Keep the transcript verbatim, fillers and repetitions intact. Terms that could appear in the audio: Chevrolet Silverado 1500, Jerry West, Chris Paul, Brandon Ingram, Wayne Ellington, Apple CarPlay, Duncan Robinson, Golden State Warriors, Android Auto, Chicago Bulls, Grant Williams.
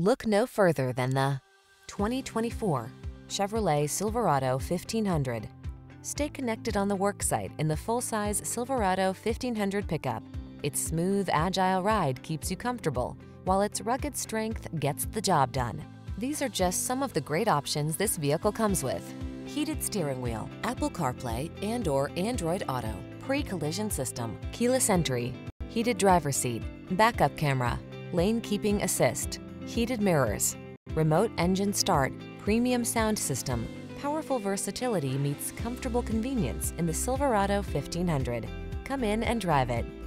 Look no further than the twenty twenty-four Chevrolet Silverado fifteen hundred. Stay connected on the worksite in the full-size Silverado fifteen hundred pickup. Its smooth, agile ride keeps you comfortable, while its rugged strength gets the job done. These are just some of the great options this vehicle comes with: heated steering wheel, Apple CarPlay and or Android Auto, pre-collision system, keyless entry, heated driver's seat, backup camera, lane keeping assist, heated mirrors, remote engine start, premium sound system. Powerful versatility meets comfortable convenience in the Silverado fifteen hundred. Come in and drive it.